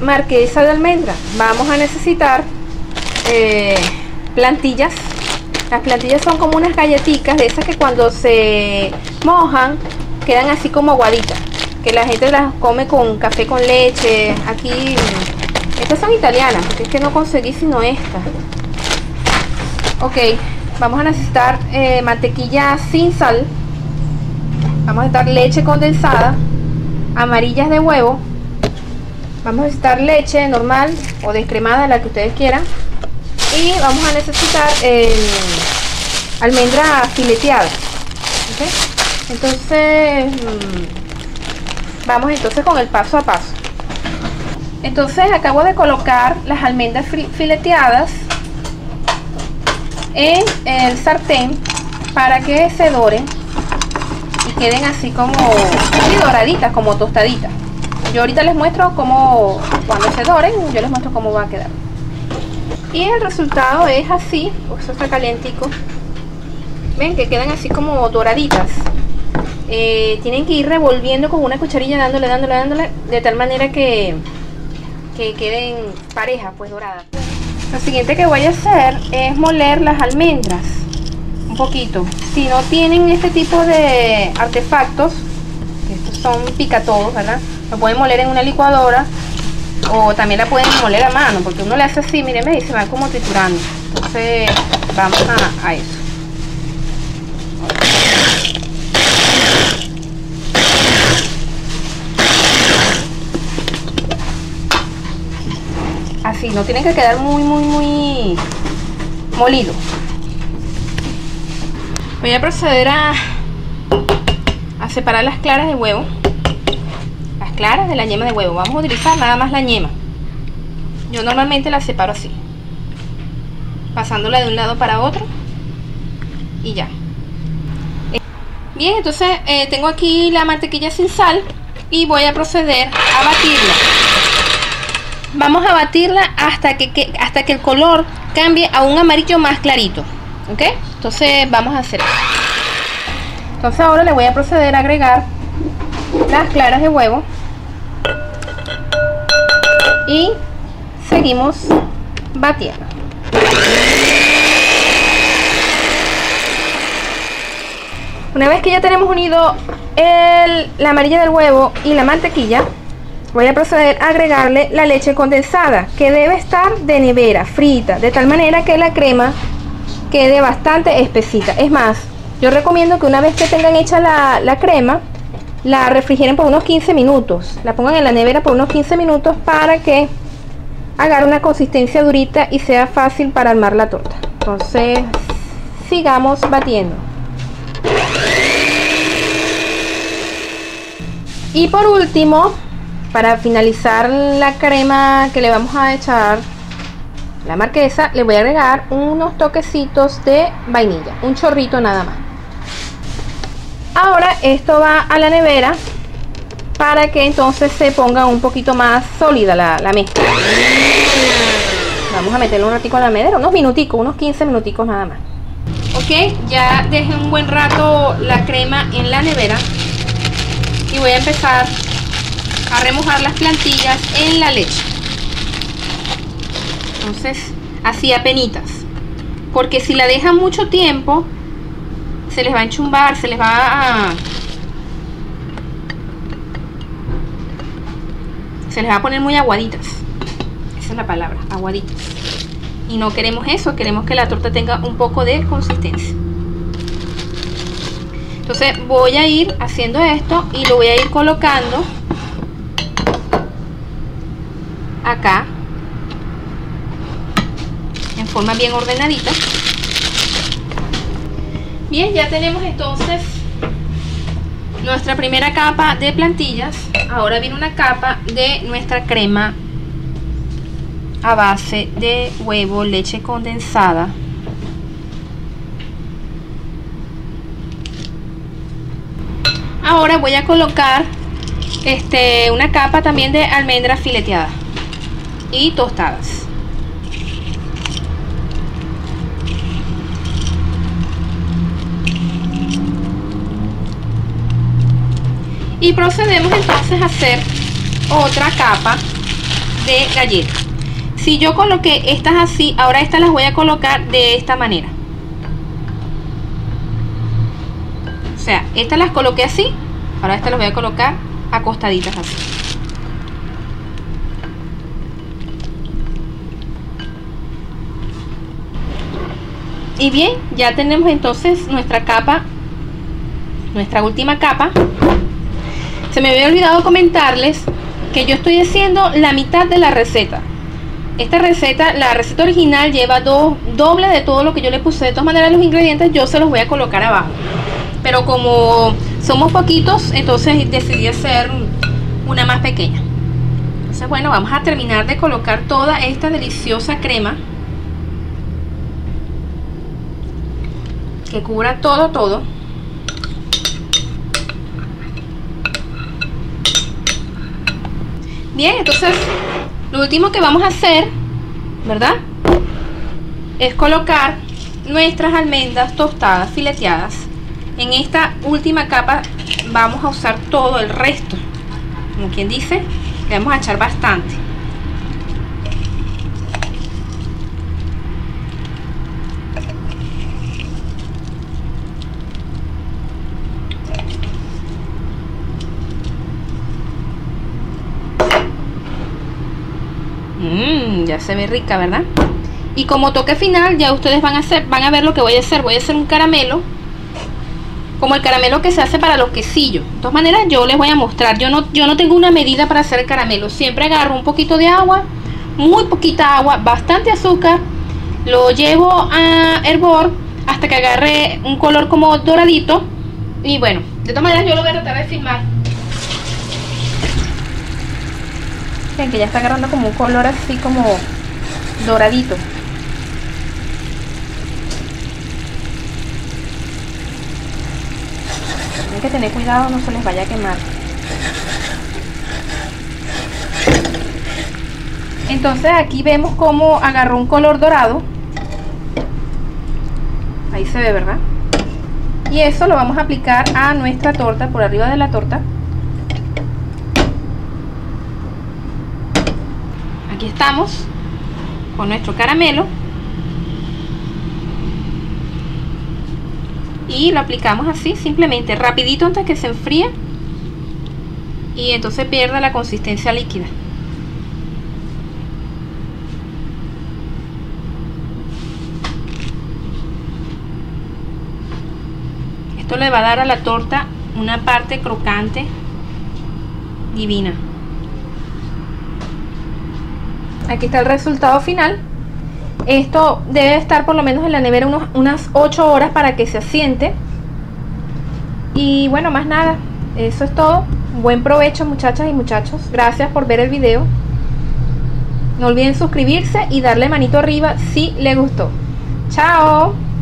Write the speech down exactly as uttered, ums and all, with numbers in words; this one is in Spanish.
marquesa de almendra. Vamos a necesitar eh, plantillas. Las plantillas son como unas galletitas de esas que cuando se mojan quedan así como aguaditas, que la gente las come con café con leche. Aquí estas son italianas, porque es que no conseguí sino estas. Ok, vamos a necesitar eh, mantequilla sin sal. Vamos a necesitar leche condensada, amarillas de huevo. Vamos a necesitar leche normal o descremada, la que ustedes quieran. Y vamos a necesitar eh, almendra fileteada. ¿Okay? Entonces, mmm, vamos entonces con el paso a paso. Entonces acabo de colocar las almendras fileteadas en el sartén para que se doren y queden así como así doraditas, como tostaditas. Yo ahorita les muestro cómo, cuando se doren, yo les muestro cómo va a quedar. Y el resultado es así, porque eso está calientico. Ven que quedan así como doraditas. Eh, tienen que ir revolviendo con una cucharilla, dándole, dándole, dándole, de tal manera que, que queden parejas, pues doradas. Lo siguiente que voy a hacer es moler las almendras un poquito. Si no tienen este tipo de artefactos, que estos son picatodos, ¿verdad? Lo pueden moler en una licuadora. O también la pueden moler a mano, porque uno le hace así, miren, y se van como triturando. Entonces vamos a, a eso. Así, no tienen que quedar muy, muy, muy molido. Voy a proceder a, a separar las claras de huevo. Claras de la yema de huevo. Vamos a utilizar nada más la yema. Yo normalmente la separo así, pasándola de un lado para otro y ya. Bien, entonces eh, tengo aquí la mantequilla sin sal y voy a proceder a batirla. Vamos a batirla hasta que, que, hasta que el color cambie a un amarillo más clarito. ¿Ok? Entonces vamos a hacer eso. Entonces ahora le voy a proceder a agregar las claras de huevo. Y seguimos batiendo. Una vez que ya tenemos unido el, la amarilla del huevo y la mantequilla, voy a proceder a agregarle la leche condensada, que debe estar de nevera, frita, de tal manera que la crema quede bastante espesita. Es más, yo recomiendo que una vez que tengan hecha la, la crema, la refrigeren por unos quince minutos, la pongan en la nevera por unos quince minutos para que agarre una consistencia durita y sea fácil para armar la torta. Entonces sigamos batiendo. Y por último, para finalizar la crema que le vamos a echar la marquesa, le voy a agregar unos toquecitos de vainilla, un chorrito nada más. Ahora esto va a la nevera para que entonces se ponga un poquito más sólida la, la mezcla. Vamos a meterle un ratico a la nevera, unos minuticos, unos quince minuticos nada más. Ok, ya dejé un buen rato la crema en la nevera y voy a empezar a remojar las plantillas en la leche. Entonces, así apenitas, porque si la dejan mucho tiempo se les va a enchumbar, se les va a se les va a poner muy aguaditas. Esa es la palabra, aguaditas. Y no queremos eso, queremos que la torta tenga un poco de consistencia. Entonces voy a ir haciendo esto y lo voy a ir colocando acá en forma bien ordenadita. Bien, ya tenemos entonces nuestra primera capa de plantillas. Ahora viene una capa de nuestra crema a base de huevo, leche condensada . Ahora voy a colocar este, una capa también de almendras fileteadas y tostadas. Y procedemos entonces a hacer otra capa de galleta. Si yo coloqué estas así, ahora estas las voy a colocar de esta manera. O sea, estas las coloqué así, ahora estas las voy a colocar acostaditas así. Y bien, ya tenemos entonces nuestra capa, nuestra última capa. Se me había olvidado comentarles que yo estoy haciendo la mitad de la receta. Esta receta, la receta original lleva dos dobles de todo lo que yo le puse. De todas maneras, los ingredientes yo se los voy a colocar abajo. Pero como somos poquitos, entonces decidí hacer una más pequeña. Entonces, bueno, vamos a terminar de colocar toda esta deliciosa crema que cubra todo, todo. Bien, entonces lo último que vamos a hacer, ¿verdad?, es colocar nuestras almendras tostadas, fileteadas. En esta última capa vamos a usar todo el resto. Como quien dice, le vamos a echar bastante. Mmm, ya se ve rica, ¿verdad? Y como toque final, ya ustedes van a hacer, van a ver lo que voy a hacer. Voy a hacer un caramelo, como el caramelo que se hace para los quesillos. De todas maneras, yo les voy a mostrar. Yo no, yo no tengo una medida para hacer el caramelo. Siempre agarro un poquito de agua, muy poquita agua, bastante azúcar. Lo llevo a hervor hasta que agarre un color como doradito. Y bueno, de todas maneras, yo lo voy a tratar de filmar. Ven que ya está agarrando como un color así como doradito. Hay que tener cuidado, no se les vaya a quemar. Entonces aquí vemos cómo agarró un color dorado. Ahí se ve, ¿verdad? Y eso lo vamos a aplicar a nuestra torta, por arriba de la torta. Aquí estamos con nuestro caramelo y lo aplicamos así, simplemente rapidito, antes que se enfríe y entonces pierda la consistencia líquida. Esto le va a dar a la torta una parte crocante divina. Aquí está el resultado final. Esto debe estar por lo menos en la nevera unos, unas ocho horas para que se asiente. Y bueno, más nada, eso es todo. Buen provecho, muchachas y muchachos. Gracias por ver el video. No olviden suscribirse y darle manito arriba si les gustó. Chao.